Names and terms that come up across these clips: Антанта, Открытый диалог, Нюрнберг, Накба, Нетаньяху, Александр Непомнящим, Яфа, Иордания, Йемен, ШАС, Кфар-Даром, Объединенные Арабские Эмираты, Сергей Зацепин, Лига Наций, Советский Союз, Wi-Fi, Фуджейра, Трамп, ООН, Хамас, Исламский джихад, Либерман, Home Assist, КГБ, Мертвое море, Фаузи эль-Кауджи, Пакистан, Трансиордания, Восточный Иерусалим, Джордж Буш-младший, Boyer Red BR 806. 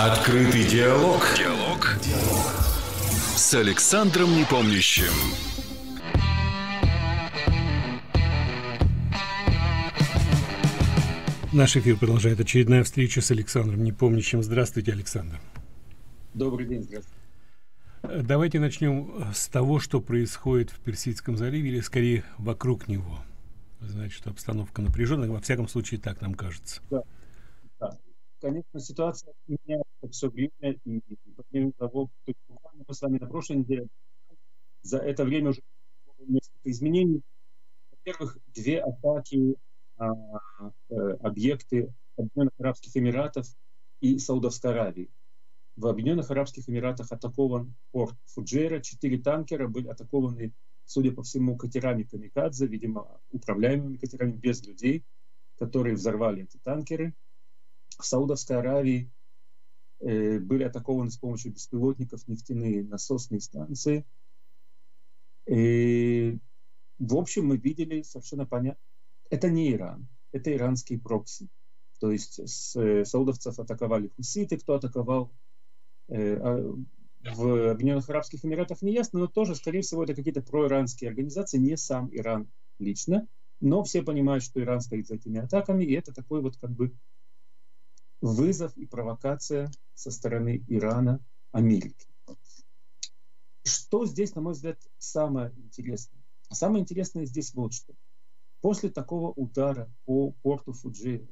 Открытый диалог. Диалог с Александром Непомнящим. Наш эфир продолжает очередная встреча с Александром Непомнящим. Здравствуйте, Александр. Добрый день, здравствуйте. Давайте начнем с того, что происходит в Персидском заливе, или скорее вокруг него. Значит, обстановка напряженная, во всяком случае, так нам кажется. Да, да. Конечно, ситуация меняется все время, и по мере того, что буквально мы с вами на прошлой неделе, за это время уже несколько изменений. Во-первых, две атаки на объекты Объединенных Арабских Эмиратов и Саудовской Аравии. В Объединенных Арабских Эмиратах атакован порт Фуджейра, 4 танкера были атакованы, судя по всему, катерами камикадзе, видимо, управляемыми катерами без людей, которые взорвали эти танкеры. В Саудовской Аравии были атакованы с помощью беспилотников нефтяные насосные станции. И, в общем, мы видели совершенно понятно, это не Иран, это иранские прокси. То есть саудовцев атаковали хуситы, кто атаковал в Объединенных Арабских Эмиратах, не ясно, но тоже, скорее всего, это какие-то проиранские организации, не сам Иран лично, но все понимают, что Иран стоит за этими атаками, и это такой вот как бы вызов и провокация со стороны Ирана Америки. Что здесь, на мой взгляд, самое интересное? Самое интересное здесь вот что. После такого удара по порту Фуджейра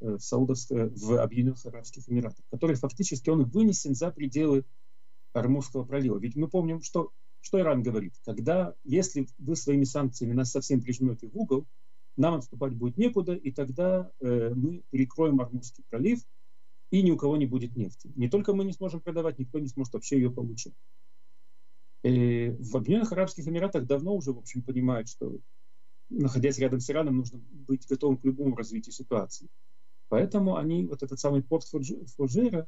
в Объединенных Арабских Эмиратах, который фактически он вынесен за пределы Ормузского пролива. Ведь мы помним, что Иран говорит. Если вы своими санкциями нас совсем прижмете в угол, нам отступать будет некуда, и тогда мы перекроем Ормузский пролив, и ни у кого не будет нефти. Не только мы не сможем продавать, никто не сможет вообще ее получить. В Объединенных Арабских Эмиратах давно уже, в общем, понимают, что, находясь рядом с Ираном, нужно быть готовым к любому развитию ситуации. Поэтому они, вот этот самый порт Фуджейра,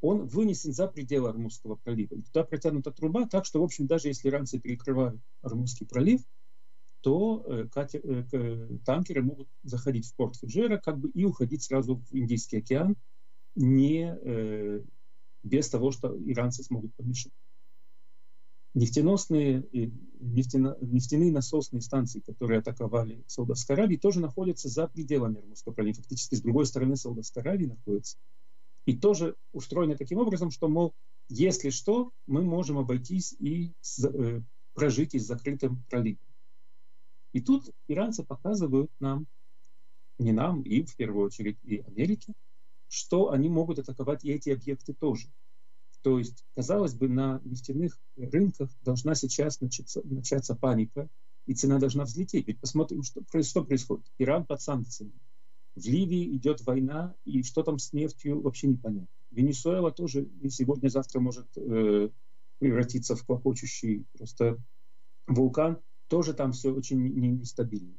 он вынесен за пределы Ормузского пролива. И туда протянута труба, так что, в общем, даже если иранцы перекрывают Ормузский пролив, то танкеры могут заходить в порт Фуджейра как бы и уходить сразу в Индийский океан, без того, что иранцы смогут помешать. Нефтяные насосные станции, которые атаковали Саудовскую Аравию, тоже находятся за пределами Ормузского пролива. Фактически с другой стороны Саудовской Аравии находятся. И тоже устроено таким образом, что, мол, если что, мы можем обойтись и прожить с закрытым проливом. И тут иранцы показывают нам, не нам, им в первую очередь, и Америке, что они могут атаковать и эти объекты тоже. То есть, казалось бы, на нефтяных рынках должна сейчас начаться паника, и цена должна взлететь. Ведь посмотрим, что происходит. Иран под санкциями. В Ливии идет война, и что там с нефтью, вообще непонятно. Венесуэла тоже сегодня-завтра может превратиться в клокочущий просто вулкан. Тоже там все очень нестабильно.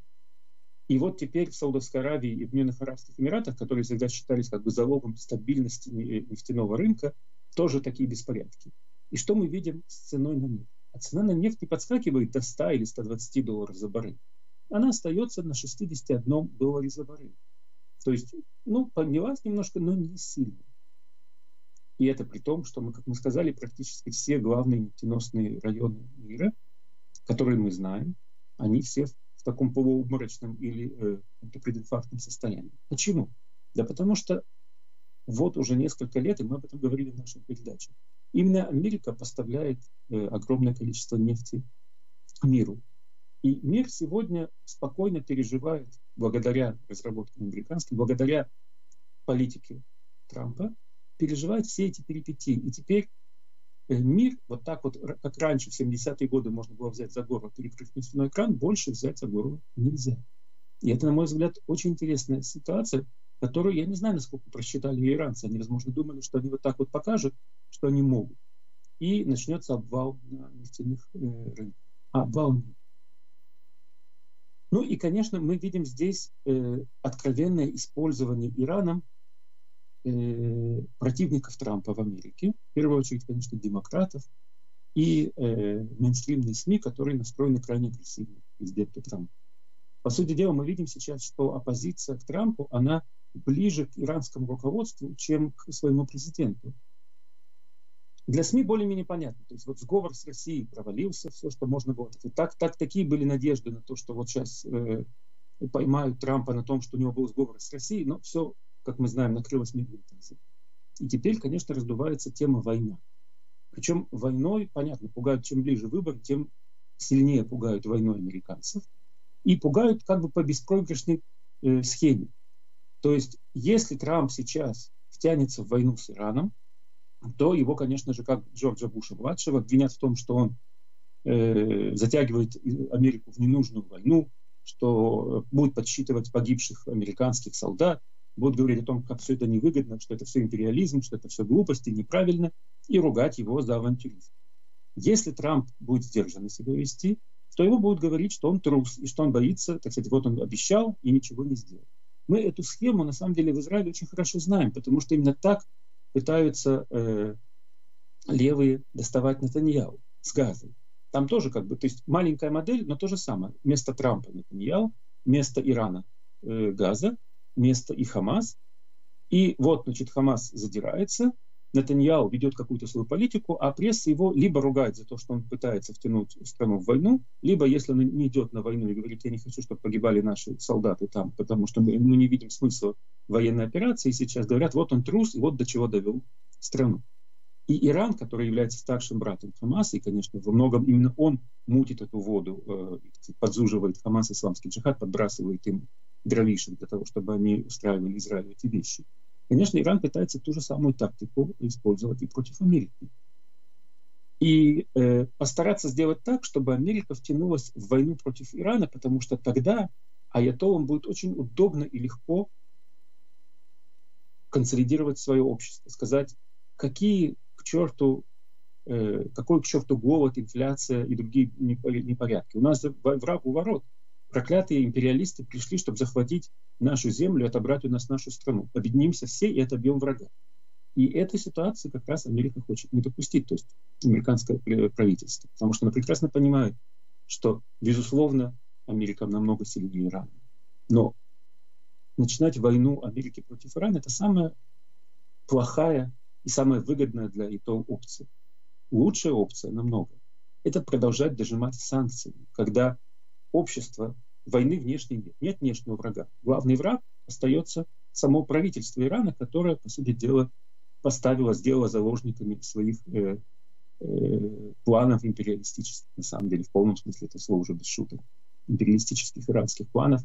И вот теперь в Саудовской Аравии и в Объединенных Арабских Эмиратах, которые всегда считались как бы залогом стабильности нефтяного рынка, тоже такие беспорядки. И что мы видим с ценой на нефть? А цена на нефть не подскакивает до 100 или 120 долларов за баррель. Она остается на 61 долларе за баррель. То есть, ну, поднялась немножко, но не сильно. И это при том, что мы, как мы сказали, практически все главные нефтеносные районы мира, которые мы знаем, они все в таком полуобморочном или прединфарктном состоянии. Почему? Да потому что вот уже несколько лет, и мы об этом говорили в нашей передаче. Именно Америка поставляет огромное количество нефти миру. И мир сегодня спокойно переживает, благодаря разработкам американским, благодаря политике Трампа, переживает все эти перипетии. И теперь мир, вот так вот, как раньше, в 70-е годы можно было взять за горло, перекрыть нефтяной кран, больше взять за горло нельзя. И это, на мой взгляд, очень интересная ситуация, которую я не знаю, насколько просчитали иранцы. Они, возможно, думали, что они вот так вот покажут, что они могут. И начнется обвал на нефтяных рынках. Обвал. Ну и, конечно, мы видим здесь откровенное использование Ираном противников Трампа в Америке. В первую очередь, конечно, демократов и мейнстримные СМИ, которые настроены крайне агрессивно к президенту Трампу. По сути дела, мы видим сейчас, что оппозиция к Трампу, она ближе к иранскому руководству, чем к своему президенту. Для СМИ более-менее понятно. То есть вот сговор с Россией провалился, все, что можно было. Такие были надежды на то, что вот сейчас поймают Трампа на том, что у него был сговор с Россией, но все, как мы знаем, накрылось мигрантами. И теперь, конечно, раздувается тема войны. Причем войной, понятно, пугают, чем ближе выбор, тем сильнее пугают войной американцев. И пугают как бы по беспроигрышной схеме. То есть, если Трамп сейчас втянется в войну с Ираном, то его, конечно же, как Джорджа Буша-младшего, обвинят в том, что он затягивает Америку в ненужную войну, что будет подсчитывать погибших американских солдат, будут говорить о том, как все это невыгодно, что это все империализм, что это все глупости, неправильно, и ругать его за авантюризм. Если Трамп будет сдержанно себя вести, то его будут говорить, что он трус, и что он боится, так сказать, вот он обещал и ничего не сделал. Мы эту схему, на самом деле, в Израиле очень хорошо знаем, потому что именно так пытаются левые доставать Нетаньяху с Газой. Там тоже как бы, то есть маленькая модель, но то же самое. Вместо Трампа Нетаньяху, вместо Ирана Газа, вместо и Хамас. И вот, значит, Хамас задирается, Нетаньяху ведет какую-то свою политику, а пресса его либо ругает за то, что он пытается втянуть страну в войну, либо, если он не идет на войну и говорит, я не хочу, чтобы погибали наши солдаты там, потому что мы не видим смысла военной операции, сейчас говорят, вот он трус, и вот до чего довел страну. И Иран, который является старшим братом Хамаса, и, конечно, во многом именно он мутит эту воду, подзуживает Хамас, исламский джихад, подбрасывает им дровишек для того, чтобы они устраивали Израиль эти вещи. Конечно, Иран пытается ту же самую тактику использовать и против Америки. И постараться сделать так, чтобы Америка втянулась в войну против Ирана, потому что тогда аятоллам будет очень удобно и легко консолидировать свое общество, сказать, какой к черту голод, инфляция и другие непорядки. У нас враг у ворот. Проклятые империалисты пришли, чтобы захватить нашу землю, отобрать у нас нашу страну. Объединимся все и отобьем врага. И эту ситуацию как раз Америка хочет не допустить, то есть американское правительство. Потому что она прекрасно понимает, что, безусловно, Америка намного сильнее Ирана. Но начинать войну Америки против Ирана – это самая плохая и самая выгодная для ИТО опция. Лучшая опция намного – это продолжать дожимать санкции, когда общество войны внешней нет. Нет внешнего врага. Главный враг остается само правительство Ирана, которое, по сути дела, сделало заложниками своих планов империалистических, на самом деле, в полном смысле это слово уже без шуток, империалистических иранских планов,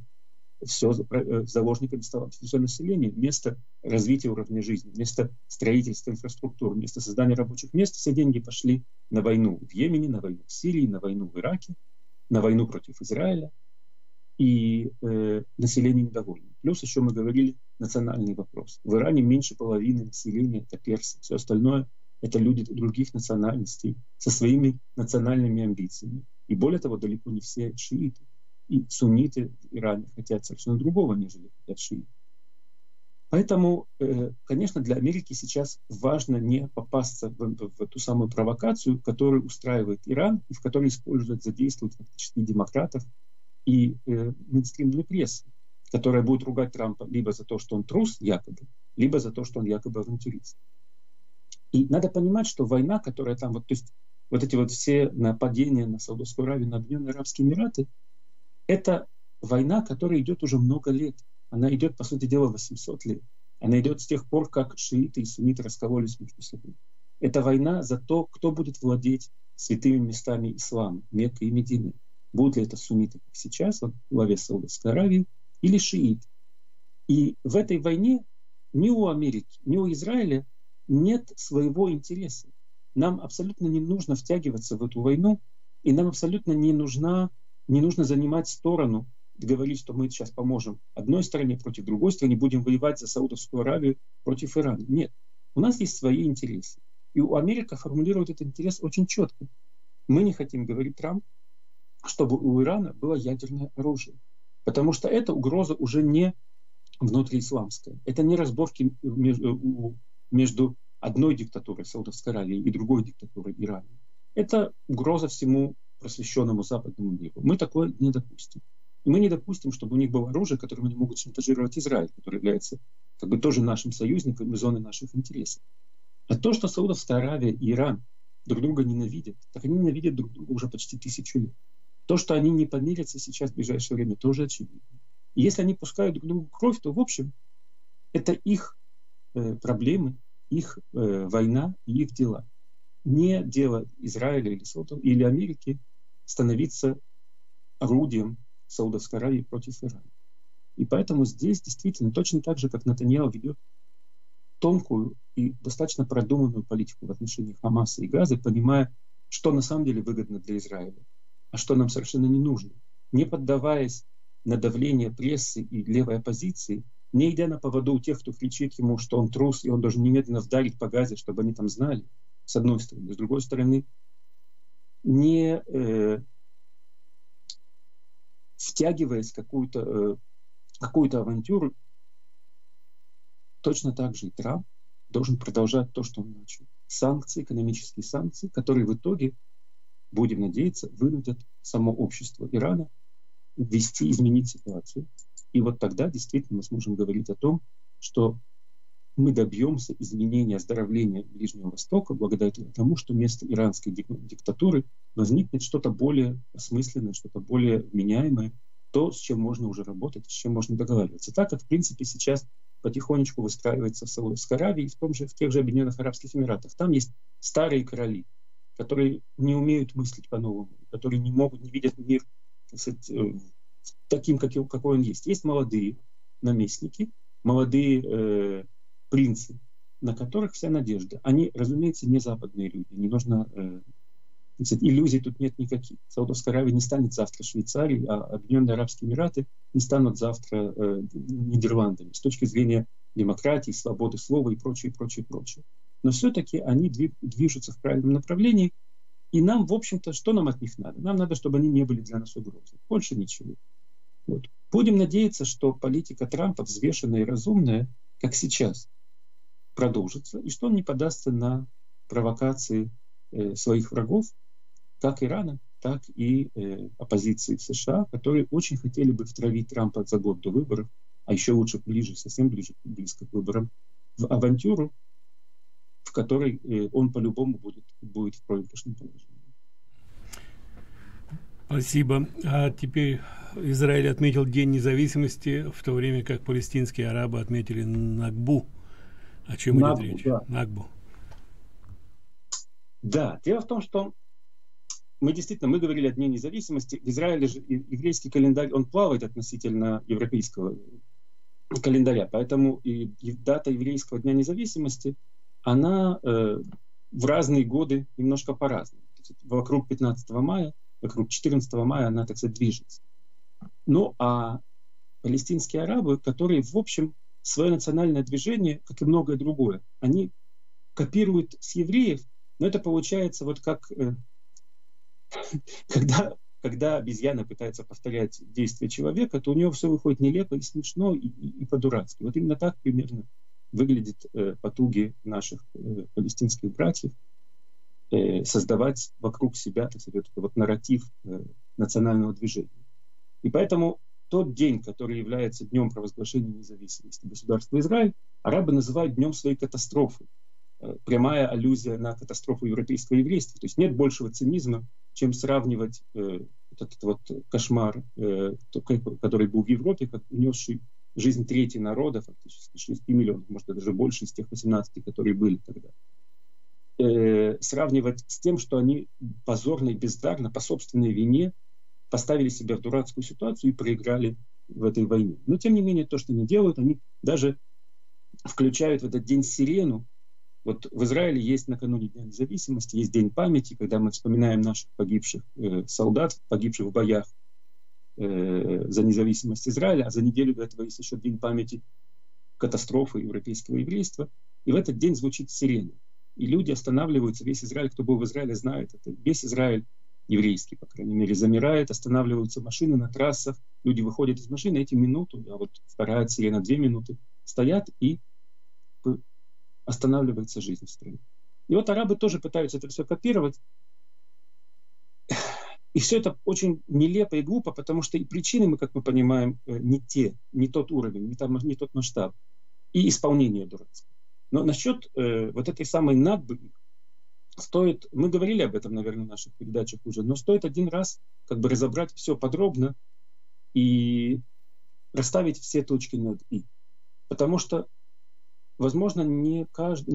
все заложниками стало все население. Вместо развития уровня жизни, вместо строительства инфраструктуры, вместо создания рабочих мест, все деньги пошли на войну в Йемене, на войну в Сирии, на войну в Ираке, на войну против Израиля. И население недовольно. Плюс еще мы говорили национальный вопрос. В Иране меньше половины населения это персы. Все остальное это люди других национальностей со своими национальными амбициями. И более того, далеко не все шииты. И сунниты в Иране хотят совершенно другого, нежели хотят шииты. Поэтому, конечно, для Америки сейчас важно не попасться в ту самую провокацию, которую устраивает Иран, и в которой используют, задействуют фактически демократов, и мейнстримную прессу, которая будет ругать Трампа либо за то, что он трус, якобы, либо за то, что он якобы авантюрист. И надо понимать, что война, которая там, вот, то есть, вот эти вот все нападения на Саудовскую Аравию, на Объединенные Арабские Эмираты, это война, которая идет уже много лет. Она идет, по сути дела, 800 лет. Она идет с тех пор, как шииты и сунниты раскололись между собой. Это война за то, кто будет владеть святыми местами ислама, Меккой и Мединой. Будут ли это сунниты, как сейчас, во главе Саудовской Аравии, или шииты. И в этой войне ни у Америки, ни у Израиля нет своего интереса. Нам абсолютно не нужно втягиваться в эту войну, и нам абсолютно не нужно занимать сторону, говорить, что мы сейчас поможем одной стране против другой страны, будем воевать за Саудовскую Аравию против Ирана. Нет. У нас есть свои интересы. И Америка формулирует этот интерес очень четко. Мы не хотим, говорит Трамп, чтобы у Ирана было ядерное оружие. Потому что эта угроза уже не внутриисламская. Это не разборки между одной диктатурой Саудовской Аравии и другой диктатурой Ирана. Это угроза всему просвещенному западному миру. Мы такое не допустим. И мы не допустим, чтобы у них было оружие, которым они могут шантажировать Израиль, который является как бы тоже нашим союзником и зоной наших интересов. А то, что Саудовская Аравия и Иран друг друга ненавидят, так они ненавидят друг друга уже почти 1000 лет. То, что они не помирятся сейчас в ближайшее время, тоже очевидно. И если они пускают друг другу кровь, то, в общем, это их проблемы, их война и их дела. Не дело Израиля или Саудовской или Америки становиться орудием Саудовской Аравии против Ирана. И поэтому здесь действительно точно так же, как Нетаньяху ведет тонкую и достаточно продуманную политику в отношении Хамаса и Газы, понимая, что на самом деле выгодно для Израиля, а что нам совершенно не нужно, не поддаваясь на давление прессы и левой оппозиции, не идя на поводу у тех, кто кричит ему, что он трус, и он должен немедленно вдарить по Газе, чтобы они там знали, с одной стороны. С другой стороны, не втягиваясь в какую-то авантюру, точно так же и Трамп должен продолжать то, что он начал. Санкции, экономические санкции, которые в итоге, будем надеяться, вынудят само общество Ирана ввести, изменить ситуацию. И вот тогда действительно мы сможем говорить о том, что мы добьемся изменения, оздоровления Ближнего Востока благодаря тому, что вместо иранской диктатуры возникнет что-то более осмысленное, что-то более вменяемое, то, с чем можно уже работать, с чем можно договариваться. Так как, в принципе, сейчас потихонечку выстраивается в Саудовской Аравии и в тех же Объединенных Арабских Эмиратах. Там есть старые короли, которые не умеют мыслить по-новому, которые не видят мир, так сказать, таким, какой он есть. Есть молодые наместники, молодые принцы, на которых вся надежда. Они, разумеется, не западные люди. Не нужно, иллюзий тут нет никаких. Саудовская Аравия не станет завтра Швейцарией, а Объединенные Арабские Эмираты не станут завтра Нидерландами с точки зрения демократии, свободы слова и прочее, прочее, прочее. Но все-таки они движутся в правильном направлении. И нам, в общем-то, что нам от них надо? Нам надо, чтобы они не были для нас угрозой. Больше ничего. Вот. Будем надеяться, что политика Трампа, взвешенная и разумная, как сейчас, продолжится, и что он не поддастся на провокации своих врагов, как Ирана, так и оппозиции в США, которые очень хотели бы втравить Трампа за год до выборов, а еще лучше ближе, совсем близко к выборам, в авантюру, в которой он по-любому будет в проигрышном положении. Спасибо. А теперь Израиль отметил День независимости, в то время как палестинские арабы отметили Накбу. О чем идет речь? Да. Накбу. Да, дело в том, что мы говорили о Дне независимости. В Израиле же еврейский календарь, он плавает относительно европейского календаря. Поэтому и дата еврейского Дня независимости, она в разные годы немножко по-разному. Вокруг 15 мая, вокруг 14 мая она, так сказать, движется. Ну, а палестинские арабы, которые, в общем, свое национальное движение, как и многое другое, они копируют с евреев, но это получается вот как когда обезьяна пытается повторять действия человека, то у него все выходит нелепо и смешно, и по-дурацки. Вот именно так примерно выглядят потуги наших палестинских братьев создавать вокруг себя, так сказать, вот нарратив национального движения. И поэтому тот день, который является днем провозглашения независимости государства Израиль, арабы называют днем своей катастрофы. Прямая аллюзия на катастрофу европейского еврейства. То есть нет большего цинизма, чем сравнивать этот кошмар, который был в Европе, как унесший жизнь трети народа, фактически 6 миллионов, может, даже больше из тех 18, которые были тогда. Сравнивать с тем, что они позорно и бездарно, по собственной вине, поставили себя в дурацкую ситуацию и проиграли в этой войне. Но, тем не менее, то, что они делают, они даже включают в этот день сирену. Вот в Израиле есть накануне Дня независимости, есть День памяти, когда мы вспоминаем наших погибших солдат, погибших в боях за независимость Израиля, а за неделю до этого есть еще День памяти катастрофы европейского еврейства. И в этот день звучит сирена. И люди останавливаются, весь Израиль, кто был в Израиле, знает это. Весь Израиль, еврейский, по крайней мере, замирает, останавливаются машины на трассах, люди выходят из машины, эти минуту, а вот вторая сирена 2 минуты, стоят и останавливается жизнь в стране. И вот арабы тоже пытаются это все копировать. И все это очень нелепо и глупо, потому что и причины мы, как мы понимаем, не те, не тот уровень, не тот масштаб. И исполнение дурацкое. Но насчет вот этой самой надбы стоит, мы говорили об этом, наверное, в наших передачах уже, но стоит один раз как бы разобрать все подробно и расставить все точки над «и». Потому что, возможно, не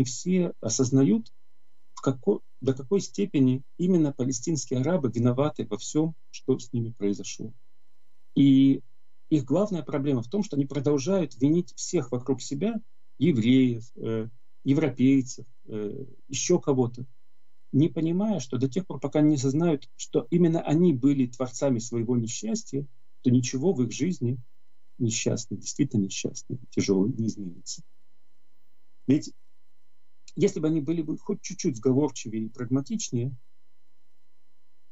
все осознают, до какой степени именно палестинские арабы виноваты во всем, что с ними произошло. И их главная проблема в том, что они продолжают винить всех вокруг себя, евреев, европейцев, еще кого-то, не понимая, что до тех пор, пока они не осознают, что именно они были творцами своего несчастья, то ничего в их жизни несчастной, действительно несчастной, тяжелой не изменится. Ведь если бы они были бы хоть чуть-чуть сговорчивее и прагматичнее,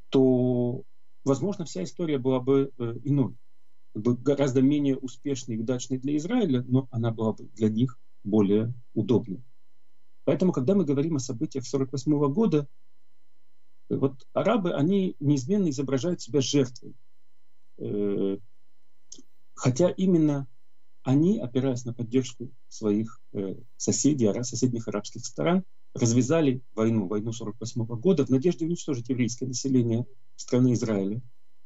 то, возможно, вся история была бы иной. Гораздо менее успешной и удачной для Израиля, но она была бы для них более удобной. Поэтому, когда мы говорим о событиях 1948 года, вот арабы, они неизменно изображают себя жертвой. Хотя именно они, опираясь на поддержку своих соседей, соседних арабских стран, развязали войну 1948 года в надежде уничтожить еврейское население страны Израиля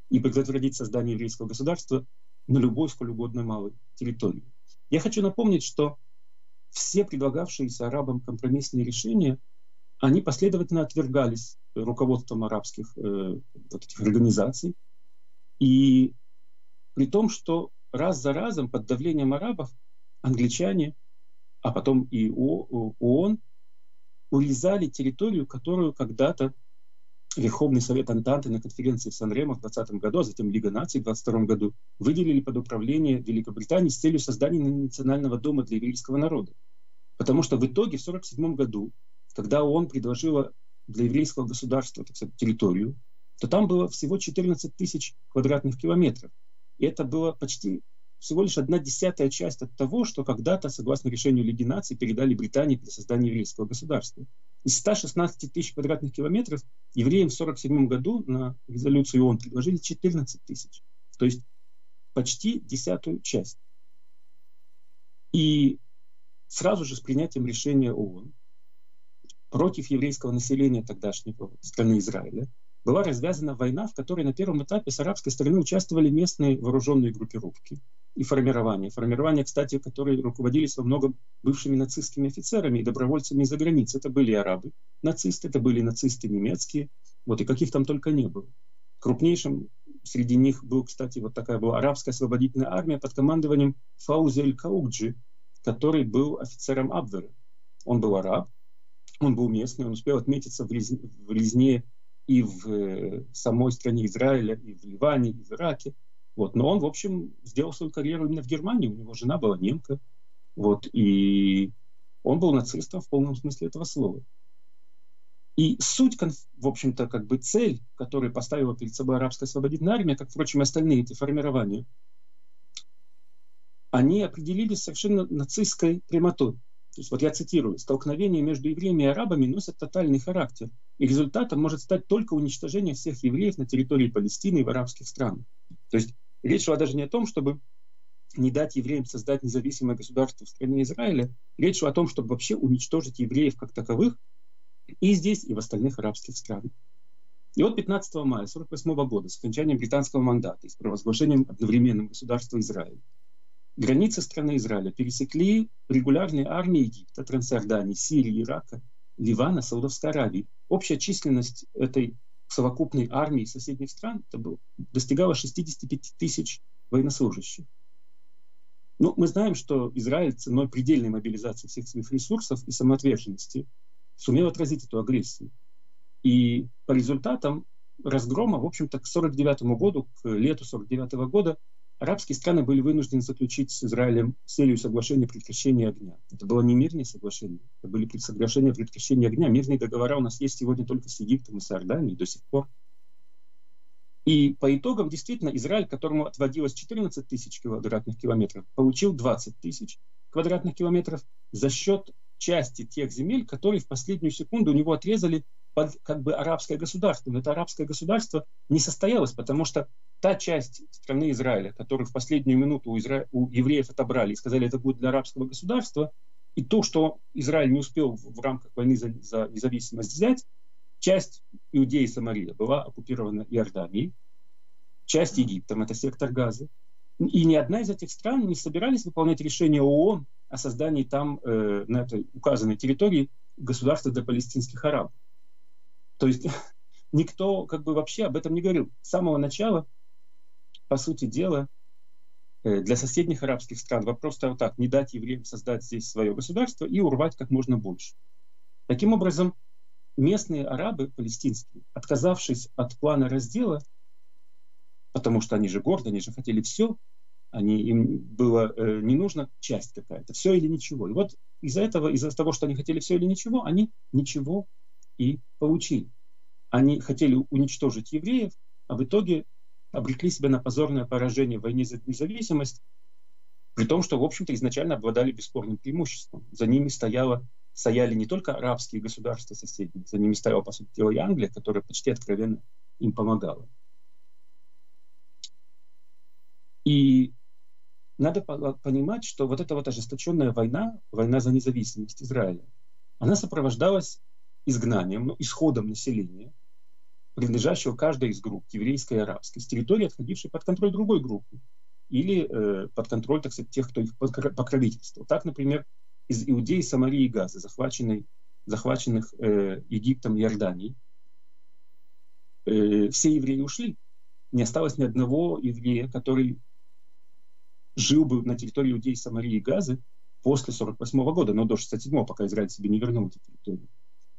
и предотвратить создание еврейского государства на любой, сколь угодно малой территории. Я хочу напомнить, что все предлагавшиеся арабам компромиссные решения, они последовательно отвергались руководством арабских вот этих организаций, и при том, что раз за разом под давлением арабов англичане, а потом и ООН, урезали территорию, которую когда-то Верховный Совет Антанты на конференции в Сан-Ремо в 2020 году, а затем Лига наций в 2022 году выделили под управление Великобритании с целью создания национального дома для еврейского народа. Потому что в итоге в 1947 году, когда ООН предложила для еврейского государства, так сказать, территорию, то там было всего 14 тысяч квадратных километров. И это было почти всего лишь 1/10 часть от того, что когда-то, согласно решению Лиги наций, передали Британии для создания еврейского государства. Из 116 тысяч квадратных километров евреям в 1947 году на резолюцию ООН предложили 14 тысяч. То есть почти 1/10 часть. И сразу же с принятием решения ООН против еврейского населения тогдашнего страны Израиля была развязана война, в которой на первом этапе с арабской стороны участвовали местные вооруженные группировки и формирования, кстати, которые руководились во многом бывшими нацистскими офицерами и добровольцами из-за границы. Это были арабы, нацисты, это были нацисты немецкие, вот, и каких там только не было. Крупнейшим среди них был, кстати, вот такая была арабская освободительная армия под командованием Фаузи эль-Кауджи, который был офицером Абвера. Он был араб, он был местный, он успел отметиться в резне и в самой стране Израиля, и в Ливане, и в Ираке. Вот. Но он, в общем, сделал свою карьеру именно в Германии. У него жена была немка. Вот. И он был нацистом в полном смысле этого слова. И суть, в общем-то, как бы цель, которую поставила перед собой арабская освободительная армия, как, впрочем, и остальные эти формирования, они определились совершенно нацистской прямотой. То есть, вот я цитирую, «Столкновения между евреями и арабами носят тотальный характер, и результатом может стать только уничтожение всех евреев на территории Палестины и в арабских странах». То есть речь шла даже не о том, чтобы не дать евреям создать независимое государство в стране Израиля, речь шла о том, чтобы вообще уничтожить евреев как таковых и здесь, и в остальных арабских странах. И вот 15 мая 1948 года, с окончанием британского мандата и с провозглашением одновременного государства Израиля, границы страны Израиля пересекли регулярные армии Египта, Трансиордании, Сирии, Ирака, Ливана, Саудовской Аравии. Общая численность этой совокупной армии соседних стран достигала 65 тысяч военнослужащих. Ну, мы знаем, что Израиль ценой предельной мобилизации всех своих ресурсов и самоотверженности сумел отразить эту агрессию. И по результатам разгрома, в общем-то, к 49-му году, к лету 49-го года, арабские страны были вынуждены заключить с Израилем серию соглашений о прекращении огня. Это было не мирные соглашения, это были соглашения о прекращении огня. Мирные договора у нас есть сегодня только с Египтом и с Иорданией до сих пор. И по итогам, действительно, Израиль, которому отводилось 14 тысяч квадратных километров, получил 20 тысяч квадратных километров за счет части тех земель, которые в последнюю секунду у него отрезали под как бы арабское государство. Но это арабское государство не состоялось, потому что та часть страны Израиля, которую в последнюю минуту у евреев отобрали и сказали, это будет для арабского государства, и то, что Израиль не успел в рамках войны за независимость взять, часть Иудеи и Самария была оккупирована Иорданией, часть Египтом, это сектор Газы. И ни одна из этих стран не собирались выполнять решение ООН о создании там, на этой указанной территории, государства для палестинских арабов. То есть никто как бы вообще об этом не говорил. С самого начала, по сути дела, для соседних арабских стран вопрос стоял так: не дать евреям создать здесь свое государство и урвать как можно больше. Таким образом, местные арабы палестинские, отказавшись от плана раздела, потому что они же горды, они же хотели все, им было не нужно часть какая-то, все или ничего. И вот из-за того, что они хотели все или ничего, они ничего и получили. Они хотели уничтожить евреев, а в итоге обрекли себя на позорное поражение в войне за независимость, при том, что, в общем-то, изначально обладали бесспорным преимуществом. За ними стояли не только арабские государства соседние, за ними стояла, по сути дела, и Англия, которая почти откровенно им помогала. И надо понимать, что вот эта вот ожесточенная война, война за независимость Израиля, она сопровождалась изгнанием, исходом населения, принадлежащего каждой из групп, еврейской и арабской, с территории, отходившей под контроль другой группы, или под контроль, так сказать, тех, кто их покровительствовал. Так, например, из Иудеи, Самарии и Газы, захваченных Египтом и Иорданией, все евреи ушли. Не осталось ни одного еврея, который жил бы на территории Иудеи, Самарии и Газы после 1948 года, но до 1967, пока Израиль себе не вернул эту территорию.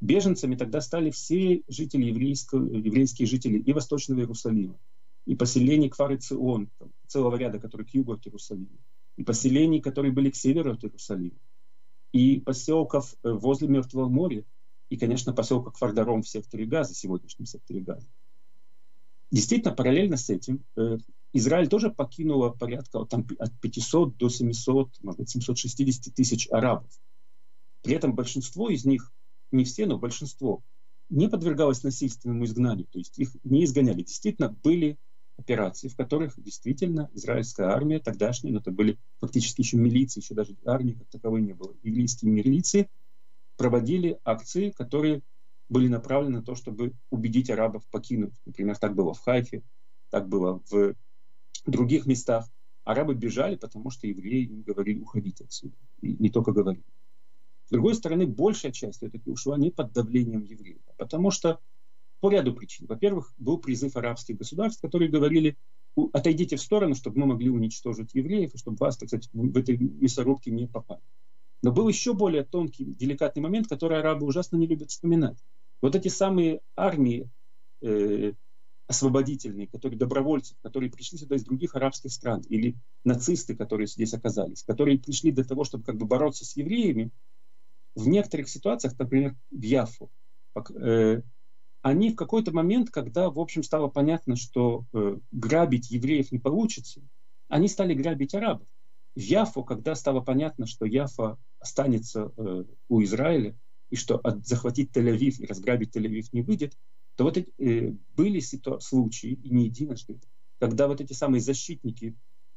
Беженцами тогда стали все жители еврейские жители и Восточного Иерусалима, и поселений Кфар и-Цион, целого ряда, которые к югу от Иерусалима, и поселений, которые были к северу от Иерусалима, и поселков возле Мертвого моря, и, конечно, поселка Кфар-Даром в секторе Газа, сегодняшнем секторе Газа. Действительно, параллельно с этим Израиль тоже покинуло порядка от 500 до 700, может быть, 760 тысяч арабов. При этом большинство из них, не все, но большинство, не подвергалось насильственному изгнанию, то есть их не изгоняли. Действительно, были операции, в которых действительно израильская армия тогдашняя, но это были фактически еще милиции, еще даже армии как таковой не было, еврейские милиции проводили акции, которые были направлены на то, чтобы убедить арабов покинуть. Например, так было в Хайфе, так было в других местах. Арабы бежали, потому что евреи им говорили уходить отсюда. И не только говорили. С другой стороны, большая часть все-таки ушла не под давлением евреев, потому что по ряду причин. Во-первых, был призыв арабских государств, которые говорили: отойдите в сторону, чтобы мы могли уничтожить евреев, и чтобы вас, так сказать, в этой мясорубке не попали. Но был еще более тонкий, деликатный момент, который арабы ужасно не любят вспоминать. Вот эти самые армии освободительные, добровольцы, которые пришли сюда из других арабских стран, или нацисты, которые здесь оказались, которые пришли для того, чтобы как бы бороться с евреями, в некоторых ситуациях, например, в Яфу, они в какой-то момент, когда, в общем, стало понятно, что грабить евреев не получится, они стали грабить арабов. В Яфу, когда стало понятно, что Яфа останется у Израиля, и что захватить Тель-Авив и разграбить Тель-Авив не выйдет, то вот были случаи, и не единожды, когда вот эти самые защитники,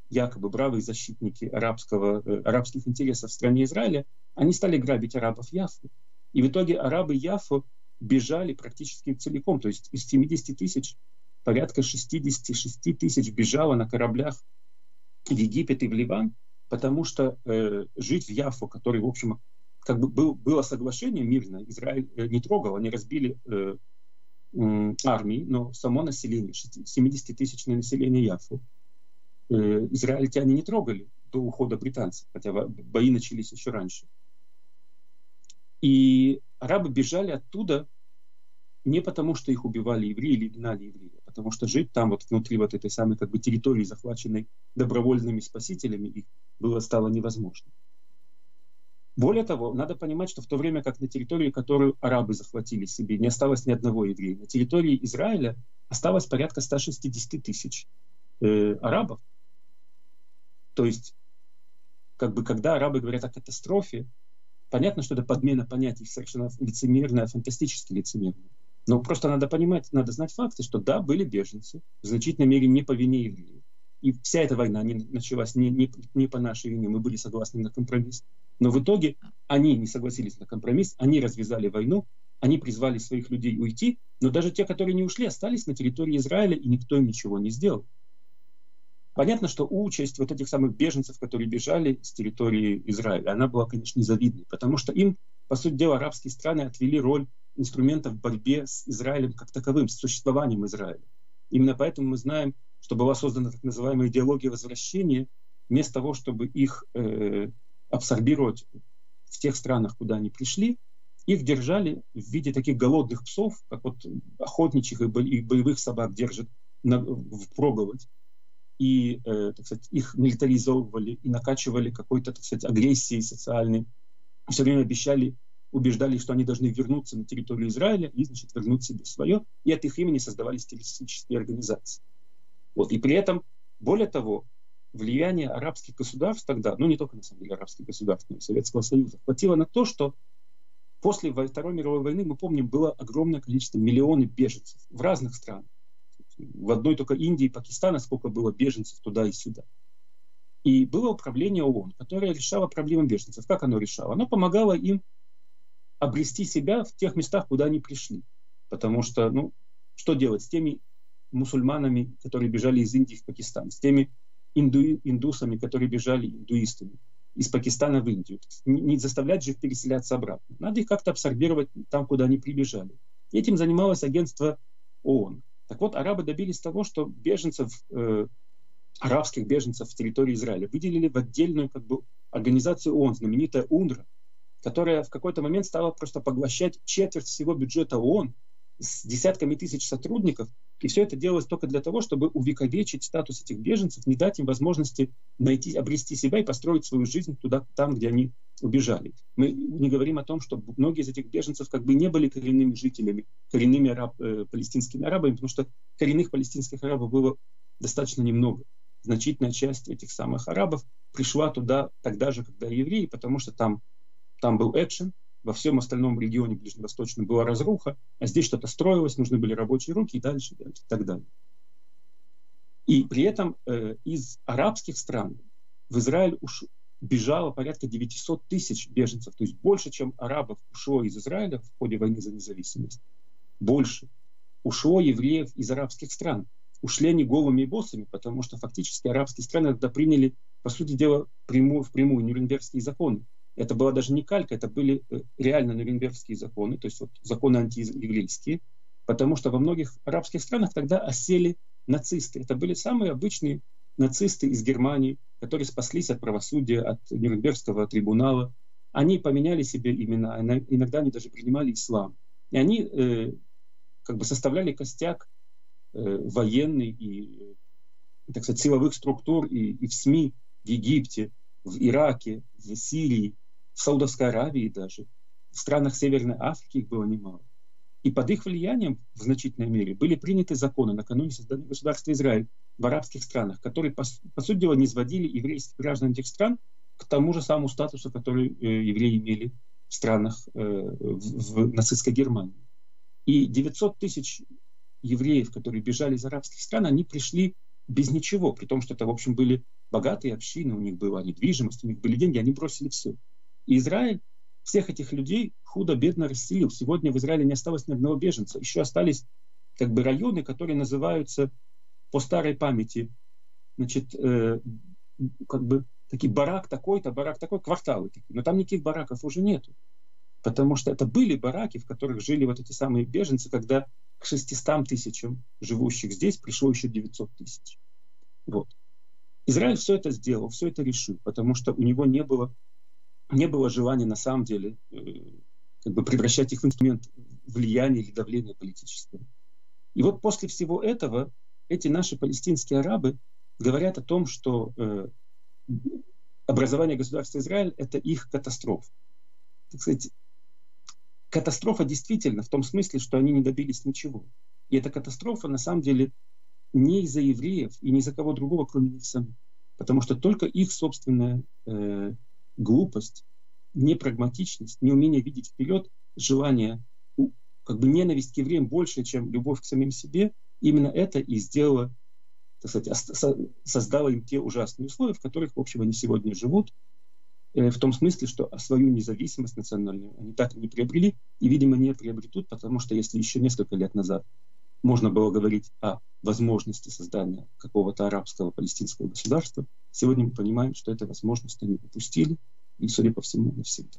якобы бравые защитники арабских интересов в стране Израиля, они стали грабить арабов Яфу. И в итоге арабы Яфу бежали практически целиком, то есть из 70 тысяч порядка 66 тысяч бежало на кораблях в Египет и в Ливан, потому что жить в Яфу, который, в общем, как бы было соглашение мирное, Израиль не трогал, они разбили армии, но само население, 70-тысячное население Яфу, израильтяне не трогали до ухода британцев, хотя бои начались еще раньше. И арабы бежали оттуда не потому, что их убивали евреи или гнали евреи, а потому что жить там, вот внутри вот этой самой как бы территории, захваченной добровольными спасителями, их стало невозможно. Более того, надо понимать, что в то время как на территории, которую арабы захватили себе, не осталось ни одного еврея, на территории Израиля осталось порядка 160 тысяч арабов. То есть, как бы, когда арабы говорят о катастрофе, понятно, что это подмена понятий, совершенно лицемерная, фантастически лицемерная. Но просто надо понимать, надо знать факты, что да, были беженцы, в значительной мере не по вине евреев. И вся эта война началась не по нашей вине, мы были согласны на компромисс. Но в итоге они не согласились на компромисс, они развязали войну, они призвали своих людей уйти, но даже те, которые не ушли, остались на территории Израиля, и никто им ничего не сделал. Понятно, что участь вот этих самых беженцев, которые бежали с территории Израиля, она была, конечно, незавидной, потому что им, по сути дела, арабские страны отвели роль инструмента в борьбе с Израилем как таковым, с существованием Израиля. Именно поэтому мы знаем, что была создана так называемая идеология возвращения, вместо того, чтобы их абсорбировать в тех странах, куда они пришли, их держали в виде таких голодных псов, как вот охотничьих и боевых собак держат впроголодь. И, так сказать, их милитаризовывали и накачивали какой-то, так сказать, агрессией социальной. Все время обещали, убеждали, что они должны вернуться на территорию Израиля и, значит, вернуть себе свое. И от их имени создавались террористические организации. Вот. И при этом, более того, влияние арабских государств тогда, ну не только на самом деле арабских государств, но и Советского Союза, хватило на то, что после Второй мировой войны, мы помним, было огромное количество, миллионы беженцев в разных странах. В одной только Индии и Пакистана сколько было беженцев туда и сюда. И было управление ООН, которое решало проблемы беженцев. Как оно решало? Оно помогало им обрести себя в тех местах, куда они пришли. Потому что, ну, что делать с теми мусульманами, которые бежали из Индии в Пакистан, с теми индусами, которые бежали индуистами из Пакистана в Индию. Не заставлять же их переселяться обратно. Надо их как-то абсорбировать там, куда они прибежали. Этим занималось агентство ООН. Так вот, арабы добились того, что беженцев, арабских беженцев в территории Израиля выделили в отдельную как бы организацию ООН, знаменитая УНРWA, которая в какой-то момент стала просто поглощать четверть всего бюджета ООН с десятками тысяч сотрудников. И все это делалось только для того, чтобы увековечить статус этих беженцев, не дать им возможности найти, обрести себя и построить свою жизнь туда, там, где они убежали. Мы не говорим о том, что многие из этих беженцев как бы не были коренными жителями, коренными палестинскими арабами, потому что коренных палестинских арабов было достаточно немного. Значительная часть этих самых арабов пришла туда тогда же, когда и евреи, потому что там был экшен. Во всем остальном регионе ближневосточном была разруха, а здесь что-то строилось, нужны были рабочие руки и дальше, и так далее. И при этом из арабских стран в Израиль бежало порядка 900 тысяч беженцев, то есть больше, чем арабов ушло из Израиля в ходе войны за независимость. Больше ушло евреев из арабских стран. Ушли они голыми и босыми, потому что фактически арабские страны тогда приняли, по сути дела, впрямую нюрнбергские законы. Это была даже не калька, это были реально нюрнбергские законы, то есть вот законы антиеврейские, потому что во многих арабских странах тогда осели нацисты. Это были самые обычные нацисты из Германии, которые спаслись от правосудия, от Нюрнбергского трибунала. Они поменяли себе имена, иногда они даже принимали ислам. И они как бы составляли костяк военный и, так сказать, силовых структур и в СМИ в Египте, в Ираке, в Сирии, в Саудовской Аравии даже, в странах Северной Африки их было немало. И под их влиянием в значительной мере были приняты законы накануне создания государства Израиль в арабских странах, которые, по сути дела, не сводили еврейских граждан этих стран к тому же самому статусу, который евреи имели в странах в нацистской Германии. И 900 тысяч евреев, которые бежали из арабских стран, они пришли без ничего, при том, что это, в общем, были богатые общины, у них была недвижимость, у них были деньги, они бросили все. И Израиль всех этих людей худо-бедно расселил. Сегодня в Израиле не осталось ни одного беженца. Еще остались как бы районы, которые называются по старой памяти, значит, как бы такие барак такой-то, барак такой, кварталы такие. Но там никаких бараков уже нету. Потому что это были бараки, в которых жили вот эти самые беженцы, когда к 600 тысячам живущих здесь пришло еще 900 тысяч. Вот. Израиль все это сделал, все это решил, потому что у него не было желания на самом деле как бы превращать их в инструмент влияния или давления политического. И вот после всего этого эти наши палестинские арабы говорят о том, что образование государства Израиль — это их катастрофа. Так сказать, катастрофа действительно в том смысле, что они не добились ничего. И эта катастрофа на самом деле не из-за евреев и не из-за кого другого, кроме них самих. Потому что только их собственная глупость, непрагматичность, неумение видеть вперед, желание как бы ненависть к евреям больше, чем любовь к самим себе, именно это и сделало, так сказать, создало им те ужасные условия, в которых, в общем, они сегодня живут, в том смысле, что свою независимость национальную они так и не приобрели и, видимо, не приобретут, потому что если еще несколько лет назад можно было говорить о возможности создания какого-то арабского палестинского государства, сегодня мы понимаем, что эту возможность они упустили, и, судя по всему, навсегда.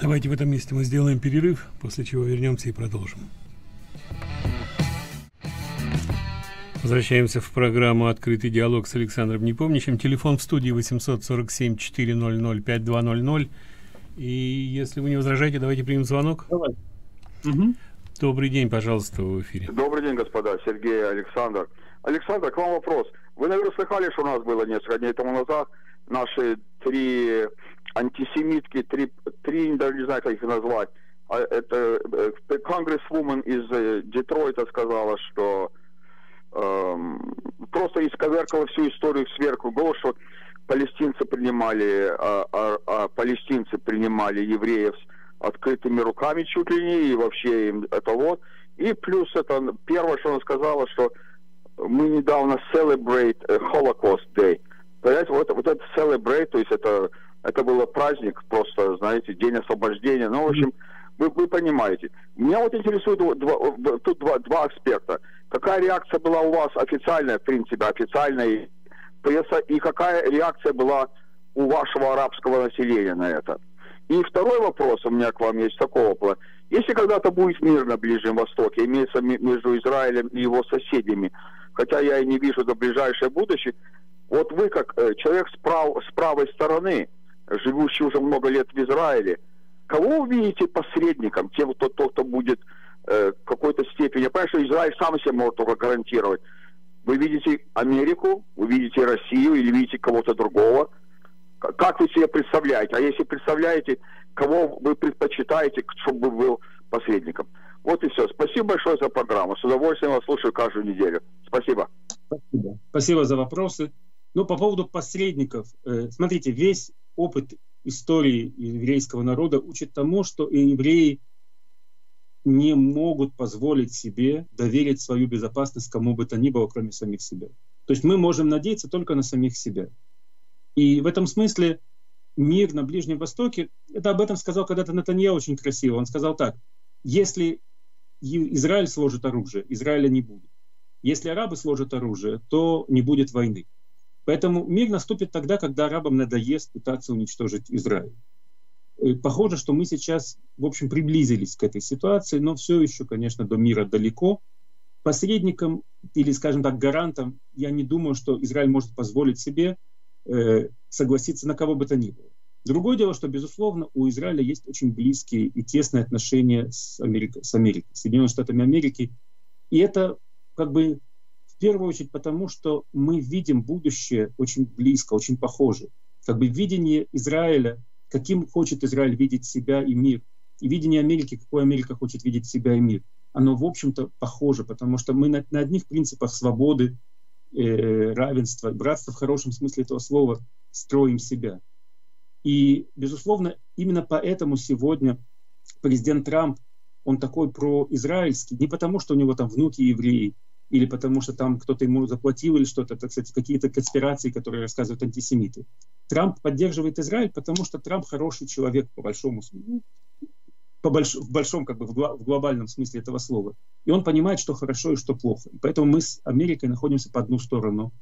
Давайте в этом месте мы сделаем перерыв, после чего вернемся и продолжим. Возвращаемся в программу «Открытый диалог» с Александром Непомнящим. Телефон в студии 847-400-5200. И если вы не возражаете, давайте примем звонок. Давай. Угу. Добрый день, пожалуйста, в эфире. Добрый день, господа. Сергей, Александр. Александр, к вам вопрос. Вы, наверное, слыхали, что у нас было несколько дней тому назад наши три антисемитки, три даже не знаю, как их назвать. Это конгрессвумен из Детройта сказала, что просто исковеркала всю историю сверху голос, что палестинцы принимали евреев с открытыми руками чуть ли не, и вообще им это вот. И плюс это первое, что она сказала, что мы недавно celebrate Holocaust Day. Понимаете, вот это celebrate, то есть это был праздник, просто, знаете, день освобождения. Ну, в общем, вы понимаете. Меня вот интересует тут два аспекта. Какая реакция была у вас официальная, в принципе, официальная пресса, и какая реакция была у вашего арабского населения на это? И второй вопрос у меня к вам есть такого плана. Если когда-то будет мир на Ближнем Востоке, имеется между Израилем и его соседями, хотя я и не вижу до ближайшее будущее, вот вы, как человек с правой стороны, живущий уже много лет в Израиле, кого вы видите посредником, тем, кто будет в какой-то степени? Я понимаю, что Израиль сам себе может только гарантировать. Вы видите Америку, вы видите Россию или видите кого-то другого? Как вы себе представляете? А если представляете, кого вы предпочитаете, чтобы был посредником? Вот и все. Спасибо большое за программу. С удовольствием вас слушаю каждую неделю. Спасибо. Спасибо. Спасибо за вопросы. Ну, по поводу посредников. Смотрите, весь опыт истории еврейского народа учит тому, что евреи не могут позволить себе доверить свою безопасность кому бы то ни было, кроме самих себя. То есть мы можем надеяться только на самих себя. И в этом смысле мир на Ближнем Востоке, это об этом сказал когда-то Нетаньяху очень красиво. Он сказал так: если Израиль сложит оружие, Израиля не будет. Если арабы сложат оружие, то не будет войны. Поэтому мир наступит тогда, когда арабам надоест пытаться уничтожить Израиль. И похоже, что мы сейчас, в общем, приблизились к этой ситуации, но все еще, конечно, до мира далеко. Посредником или, скажем так, гарантом, я не думаю, что Израиль может позволить себе согласиться на кого бы то ни было. Другое дело, что, безусловно, у Израиля есть очень близкие и тесные отношения с Америкой, Соединенными Штатами Америки. И это как бы в первую очередь потому, что мы видим будущее очень близко, очень похоже. Как бы видение Израиля, каким хочет Израиль видеть себя и мир, и видение Америки, какой Америка хочет видеть себя и мир, оно, в общем-то, похоже, потому что мы на одних принципах свободы, равенства, братства в хорошем смысле этого слова строим себя. И, безусловно, именно поэтому сегодня президент Трамп, он такой произраильский, не потому, что у него там внуки евреи, или потому, что там кто-то ему заплатил, или что-то, так сказать, какие-то конспирации, которые рассказывают антисемиты. Трамп поддерживает Израиль, потому что Трамп хороший человек, по большому смыслу, в большом, как бы, в глобальном смысле этого слова. И он понимает, что хорошо и что плохо. И поэтому мы с Америкой находимся по одну сторону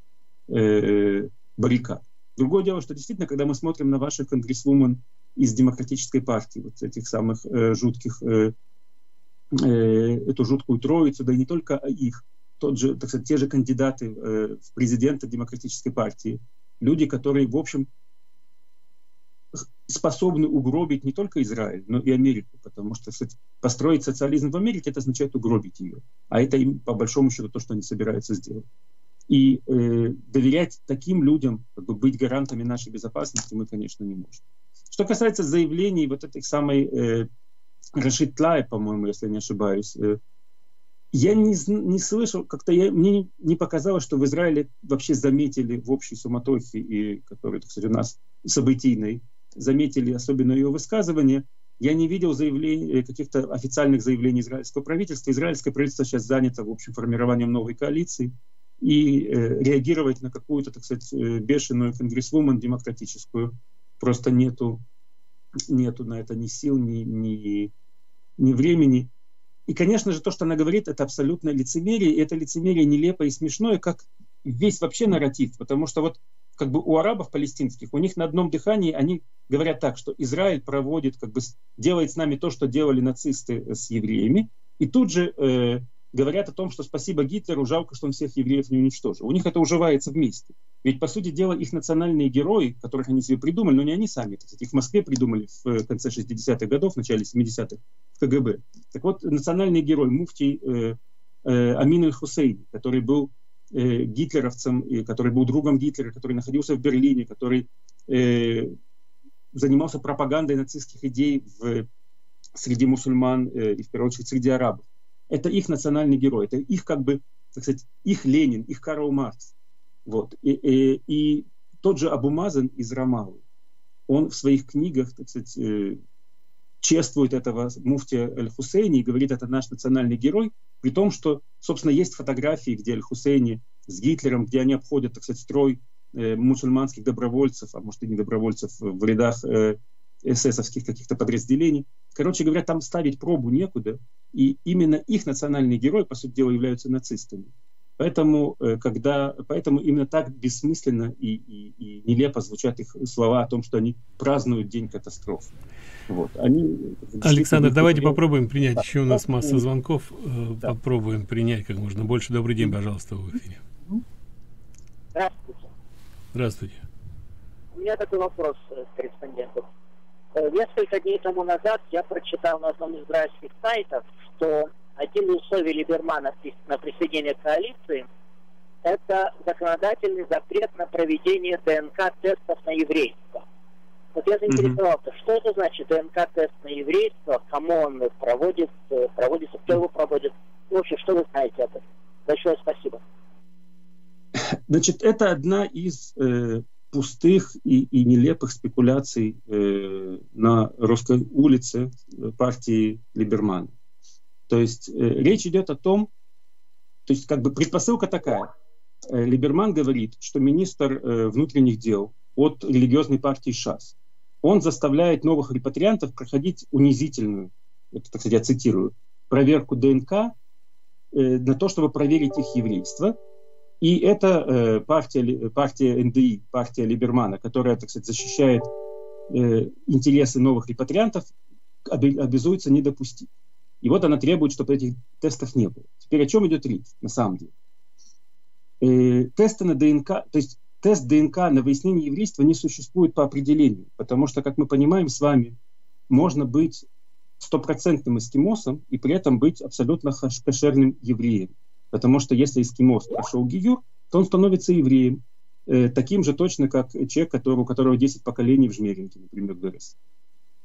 баррикад. Другое дело, что действительно, когда мы смотрим на ваших конгрессвумен из демократической партии, вот этих самых эту жуткую троицу, да и не только их, так сказать, те же кандидаты в президенты демократической партии, люди, которые, в общем, способны угробить не только Израиль, но и Америку, потому что, кстати, построить социализм в Америке — это означает угробить ее, а это им, по большому счету, то, что они собираются сделать. И доверять таким людям, как бы быть гарантами нашей безопасности, мы, конечно, не можем. Что касается заявлений вот этой самой Рашид Тлаеб, по-моему, если я не ошибаюсь, я не слышал, как-то мне не показалось, что в Израиле вообще заметили в общей суматохе, и, которая, кстати, у нас событийной, заметили особенно ее высказывание. Я не видел каких-то официальных заявлений израильского правительства. Израильское правительство сейчас занято, в общем, формированием новой коалиции. И реагировать на какую-то, так сказать, бешеную конгрессвумен демократическую просто нету на это ни сил, ни времени. И, конечно же, то, что она говорит, это абсолютное лицемерие. И это лицемерие нелепое и смешное, как весь вообще нарратив. Потому что вот как бы у арабов палестинских, у них на одном дыхании они говорят так, что Израиль проводит, как бы делает с нами то, что делали нацисты с евреями. И тут же... говорят о том, что спасибо Гитлеру, жалко, что он всех евреев не уничтожил. У них это уживается вместе. Ведь, по сути дела, их национальные герои, которых они себе придумали, но не они сами, так сказать, их в Москве придумали в конце 60-х годов, в начале 70-х, в КГБ. Так вот, национальный герой, муфтий Амин аль-Хусейни, который был гитлеровцем, который был другом Гитлера, который находился в Берлине, который занимался пропагандой нацистских идей среди мусульман и, в первую очередь, среди арабов. Это их национальный герой, это их, как бы, так сказать, их Ленин, их Карл Маркс. Вот. И тот же Абу Мазен из Рамаллы, он в своих книгах, так сказать, чествует этого муфтия аль-Хусейни и говорит, это наш национальный герой, при том, что, собственно, есть фотографии, где аль-Хусейни с Гитлером, где они обходят, так сказать, строй мусульманских добровольцев, а может и не добровольцев, в рядах эсэсовских каких-то подразделений. Короче говоря, там ставить пробу некуда, и именно их национальные герои, по сути дела, являются нацистами. Поэтому именно так бессмысленно и нелепо звучат их слова о том, что они празднуют день катастрофы. Вот. Александр, давайте попробуем принять. Да. Еще у нас масса звонков. Да. Попробуем принять как можно больше. Добрый день, пожалуйста, в эфире. Здравствуйте. Здравствуйте. У меня такой вопрос к корреспонденту. Несколько дней тому назад я прочитал на одном из израильских сайтов, что один из условий Либермана на присоединение к коалиции – это законодательный запрет на проведение ДНК-тестов на еврейство. Вот я заинтересовался, что это значит ДНК-тест на еврейство, кому он проводится, кто его проводит. В общем, что вы знаете об этом? Большое спасибо. Значит, это одна из... пустых и нелепых спекуляций на русской улице партии Либермана. То есть речь идет о том, то есть как бы предпосылка такая. Либерман говорит, что министр внутренних дел от религиозной партии ШАС, он заставляет новых репатриантов проходить унизительную, это, так сказать, я цитирую, проверку ДНК на то, чтобы проверить их еврейство. И это партия НДИ, партия Либермана, которая, так сказать, защищает интересы новых репатриантов, обязуется не допустить. И вот она требует, чтобы этих тестов не было. Теперь о чем идет речь, на самом деле? Тесты на ДНК, то есть тест ДНК на выяснение еврейства не существует по определению, потому что, как мы понимаем с вами, можно быть стопроцентным эскимосом и при этом быть абсолютно кошерным евреем. Потому что если эскимос прошел гиюр, то он становится евреем, таким же точно, как человек, у которого 10 поколений в Жмеринке, например, вырос.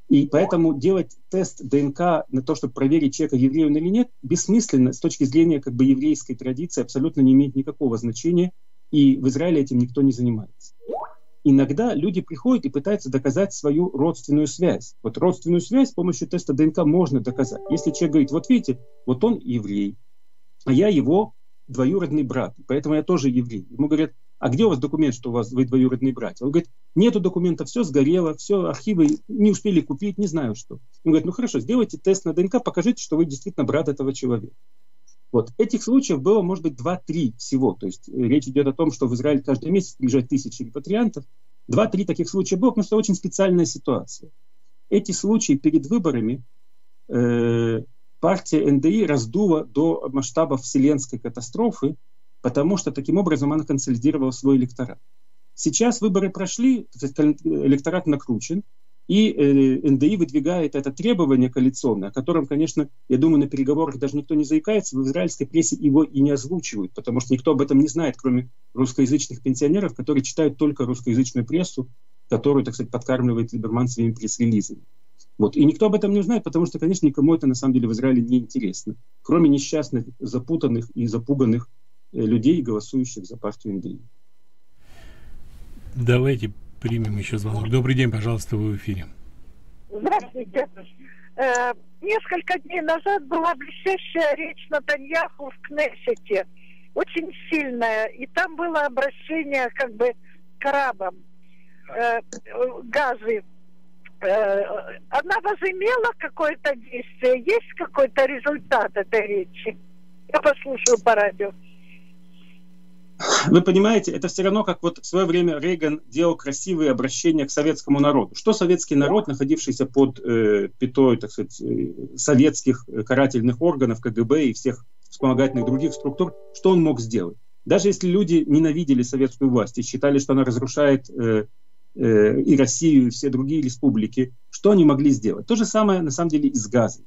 И поэтому делать тест ДНК на то, чтобы проверить, человека еврей он или нет, бессмысленно с точки зрения как бы еврейской традиции, абсолютно не имеет никакого значения, и в Израиле этим никто не занимается. Иногда люди приходят и пытаются доказать свою родственную связь. Вот родственную связь с помощью теста ДНК можно доказать. Если человек говорит, вот видите, вот он еврей, а я его двоюродный брат, поэтому я тоже еврей. Ему говорят, а где у вас документ, что у вас вы двоюродный братья? Он говорит, нету документа, все сгорело, все архивы не успели купить, не знаю что. Он говорит, ну хорошо, сделайте тест на ДНК, покажите, что вы действительно брат этого человека. Вот. Этих случаев было, может быть, 2-3 всего. То есть речь идет о том, что в Израиль каждый месяц приезжают тысячи репатриантов. 2-3 таких случая было, потому что очень специальная ситуация. Эти случаи перед выборами... партия НДИ раздула до масштаба вселенской катастрофы, потому что таким образом она консолидировала свой электорат. Сейчас выборы прошли, электорат накручен, и НДИ выдвигает это требование коалиционное, о котором, конечно, я думаю, на переговорах даже никто не заикается, в израильской прессе его и не озвучивают, потому что никто об этом не знает, кроме русскоязычных пенсионеров, которые читают только русскоязычную прессу, которую, так сказать, подкармливает Либерман своими пресс-релизами. Вот. И никто об этом не узнает, потому что, конечно, никому это на самом деле в Израиле не интересно, кроме несчастных, запутанных и запуганных людей, голосующих за партию НДИ. Давайте примем еще звонок. Добрый день, пожалуйста, вы в эфире. Здравствуйте. Несколько дней назад была блестящая речь Нетаньяху в Кнессете. Очень сильная. И там было обращение как бы к арабам Газы. Она возымела какое-то действие? Есть какой-то результат этой речи? Я послушаю по радио. Вы понимаете, это все равно, как вот в свое время Рейган делал красивые обращения к советскому народу. Что советский народ, находившийся под пятой, так сказать, советских карательных органов, КГБ и всех вспомогательных других структур, что он мог сделать? Даже если люди ненавидели советскую власть и считали, что она разрушает и Россию, и все другие республики, что они могли сделать? То же самое, на самом деле, и с Газой.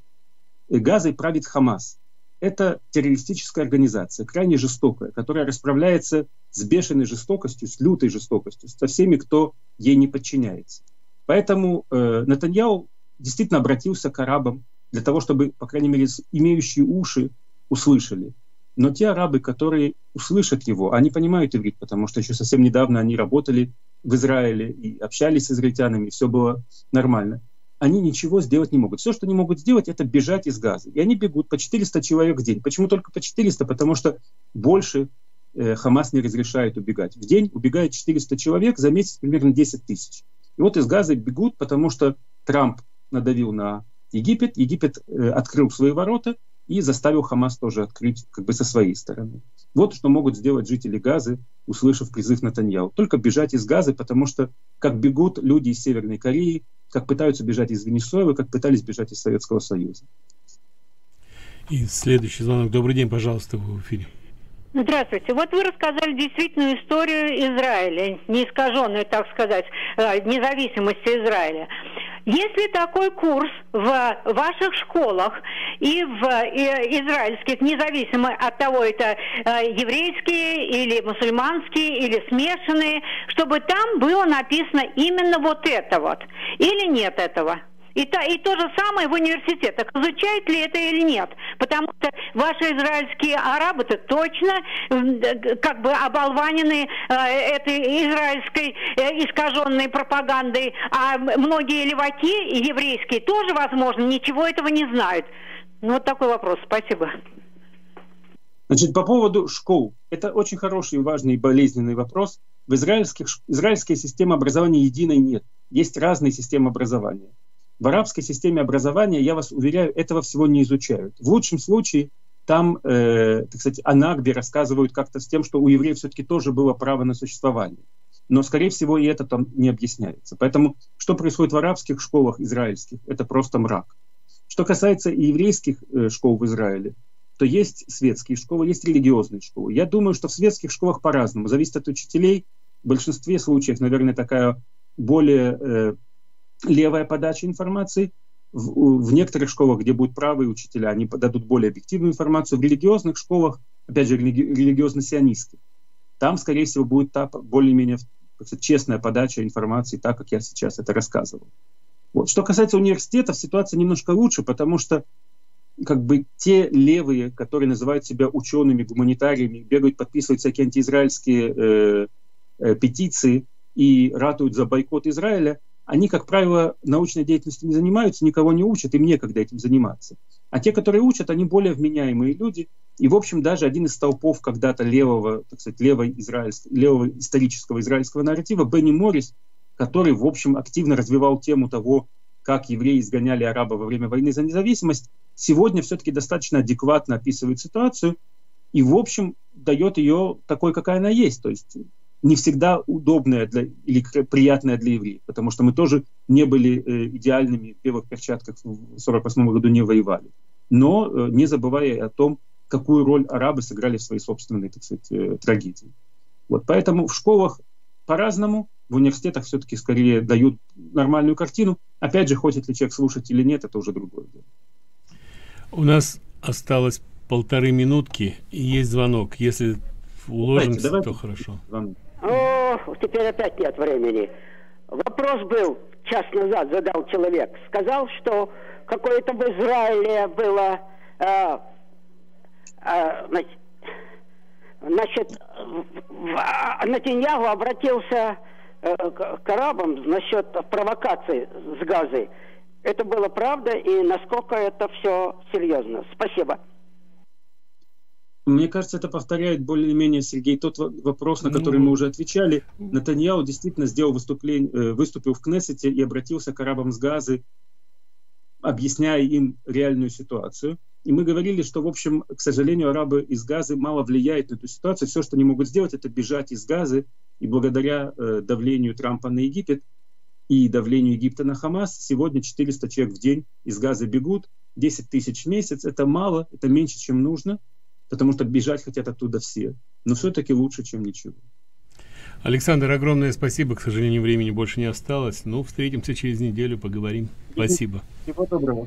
Газой правит Хамас. Это террористическая организация, крайне жестокая, которая расправляется с бешеной жестокостью, с лютой жестокостью, со всеми, кто ей не подчиняется. Поэтому Нетаньяху действительно обратился к арабам для того, чтобы, по крайней мере, имеющие уши услышали. Но те арабы, которые услышат его, они понимают иврит, потому что еще совсем недавно они работали в Израиле и общались с израильтянами, и все было нормально. Они ничего сделать не могут. Все, что они могут сделать, это бежать из Газы. И они бегут по 400 человек в день. Почему только по 400? Потому что больше Хамас не разрешает убегать. В день убегает 400 человек, за месяц примерно 10 тысяч. И вот из Газы бегут, потому что Трамп надавил на Египет, Египет открыл свои ворота и заставил Хамас тоже открыть как бы со своей стороны. Вот что могут сделать жители Газы, услышав призыв Нетаньяху. Только бежать из Газы, потому что как бегут люди из Северной Кореи, как пытаются бежать из Венесуэлы, как пытались бежать из Советского Союза. И следующий звонок. Добрый день, пожалуйста, в эфире. Здравствуйте. Вот вы рассказали действительную историю Израиля, неискаженную, так сказать, независимости Израиля. Если такой курс в ваших школах и в израильских, независимо от того, это еврейские или мусульманские, или смешанные, чтобы там было написано именно вот это вот, или нет этого? И то же самое в университетах. Изучают ли это или нет? Потому что ваши израильские арабы-то точно как бы оболванены этой израильской искаженной пропагандой, а многие леваки еврейские тоже, возможно, ничего этого не знают. Ну, вот такой вопрос. Спасибо. Значит, по поводу школ. Это очень хороший, важный и болезненный вопрос. В израильская система образования единой нет. Есть разные системы образования. В арабской системе образования, я вас уверяю, этого всего не изучают. В лучшем случае там, так сказать, о Нагбе рассказывают как-то с тем, что у евреев все-таки тоже было право на существование. Но, скорее всего, и это там не объясняется. Поэтому, что происходит в арабских школах израильских, это просто мрак. Что касается и еврейских школ в Израиле, то есть светские школы, есть религиозные школы. Я думаю, что в светских школах по-разному. Зависит от учителей. В большинстве случаев, наверное, такая более... левая подача информации. В некоторых школах, где будут правые учителя, они подадут более объективную информацию. В религиозных школах, опять же, религиозно-сионистских, там, скорее всего, будет та более-менее честная подача информации, так, как я сейчас это рассказывал. Вот. Что касается университетов, ситуация немножко лучше, потому что как бы те левые, которые называют себя учеными, гуманитариями, бегают, подписывают всякие антиизраильские петиции и ратуют за бойкот Израиля, они, как правило, научной деятельностью не занимаются, никого не учат, им некогда этим заниматься. А те, которые учат, они более вменяемые люди. И, в общем, даже один из столпов когда-то левого, так сказать, левого исторического израильского нарратива, Бенни Моррис, который, в общем, активно развивал тему того, как евреи изгоняли арабов во время войны за независимость, сегодня все-таки достаточно адекватно описывает ситуацию и, в общем, дает ее такой, какая она есть. То есть не всегда удобное или приятное для евреев, потому что мы тоже не были идеальными, в белых перчатках в 1948 году не воевали. Но не забывая о том, какую роль арабы сыграли в своей собственной, так сказать, трагедии. Вот, поэтому в школах по-разному, в университетах все-таки скорее дают нормальную картину. Опять же, хочет ли человек слушать или нет, это уже другое дело. У нас осталось 1,5 минутки, и есть звонок. Если уложимся, давайте, то хорошо. Звонок. О, теперь опять нет времени. Вопрос был, час назад задал человек. Сказал, что какое-то в Израиле было значит, Нетаньяху обратился к арабам насчет провокации с Газой. это было правда и насколько это все серьезно. Спасибо. Мне кажется, это повторяет более-менее, Сергей, тот вопрос, на который мы уже отвечали. Нетаньяху действительно сделал выступление, выступил в Кнессете и обратился к арабам с Газы, объясняя им реальную ситуацию. И мы говорили, что, в общем, к сожалению, арабы из Газы мало влияют на эту ситуацию. Все, что они могут сделать, это бежать из Газы. И благодаря давлению Трампа на Египет и давлению Египта на Хамас, сегодня 400 человек в день из Газы бегут, 10 тысяч в месяц. Это мало, это меньше, чем нужно, потому что бежать хотят оттуда все. Но все-таки лучше, чем ничего. Александр, огромное спасибо. К сожалению, времени больше не осталось. Но встретимся через неделю, поговорим. Спасибо. Всего доброго.